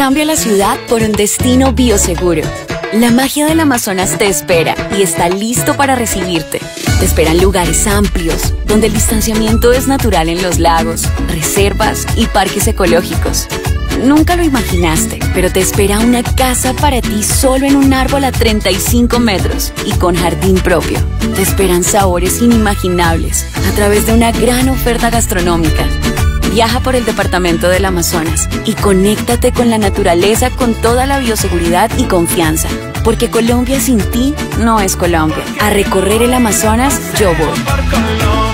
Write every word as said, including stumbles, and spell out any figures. Cambia la ciudad por un destino bioseguro. La magia del Amazonas te espera y está listo para recibirte. Te esperan lugares amplios, donde el distanciamiento es natural en los lagos, reservas y parques ecológicos. Nunca lo imaginaste, pero te espera una casa para ti solo en un árbol a treinta y cinco metros y con jardín propio. Te esperan sabores inimaginables a través de una gran oferta gastronómica. Viaja por el departamento del Amazonas y conéctate con la naturaleza con toda la bioseguridad y confianza. Porque Colombia sin ti no es Colombia. A recorrer el Amazonas yo voy.